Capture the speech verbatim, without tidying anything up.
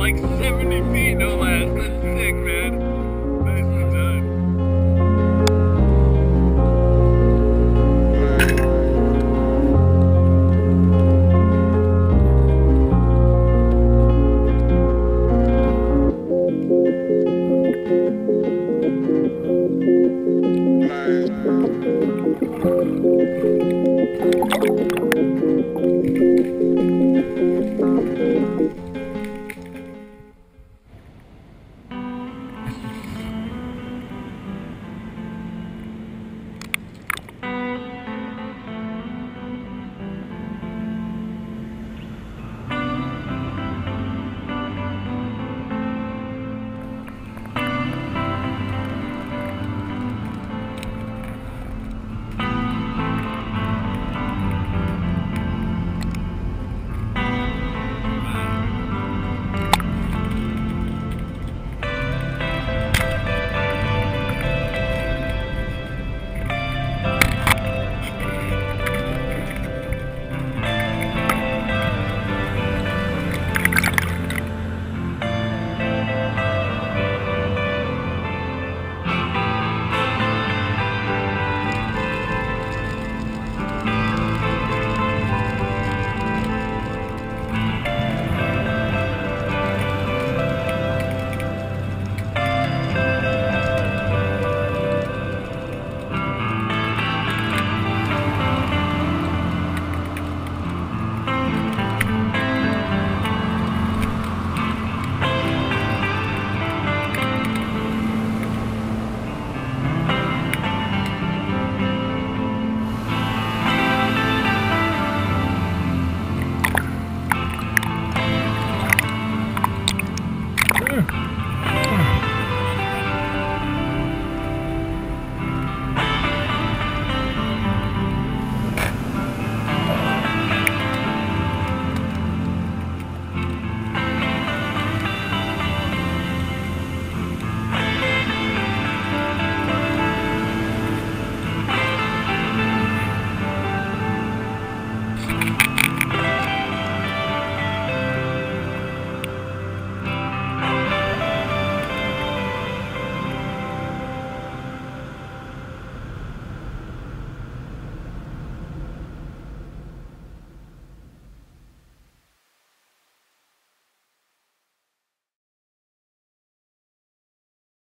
like seventy feet no less. That's sick, man.